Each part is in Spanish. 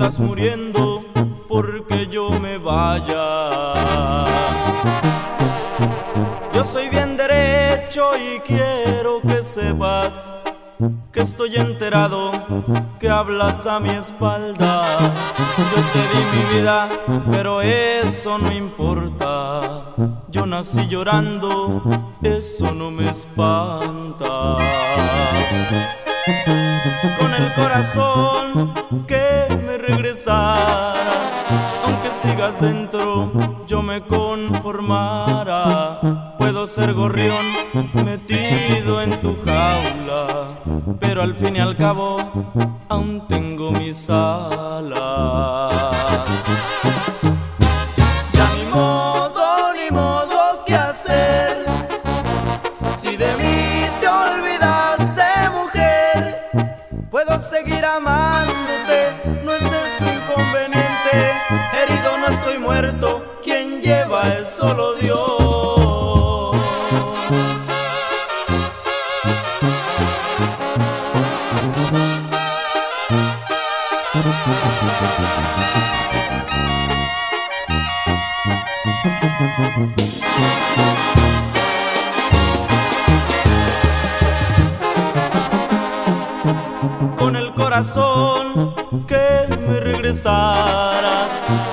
estás muriendo porque yo me vaya. Yo soy bien derecho y quiero que sepas que estoy enterado que hablas a mi espalda. Yo te di mi vida, pero eso no importa. Yo nací llorando, eso no me espanta. Con el corazón que me regresaras, aunque sigas dentro, yo me conformara. Puedo ser gorrión metido en tu jaula, pero al fin y al cabo aún tengo mis alas. Ya ni modo qué hacer, si de mí te olvidaste, mujer. Puedo seguir amándote, no es eso inconveniente. Herido no estoy muerto, quien lleva es solo Dios. Con el corazón que me regresaras,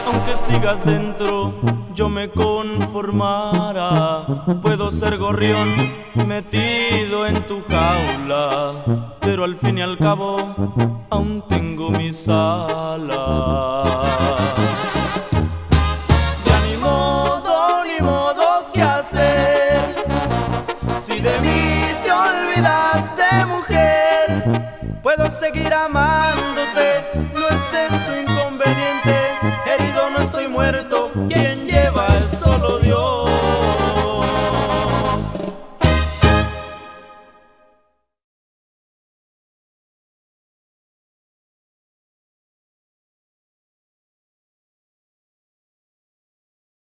aunque sigas dentro, yo me conformara. Puedo ser gorrión metido en tu jaula, pero al fin y al cabo aún tengo mis alas. Puedo seguir amando.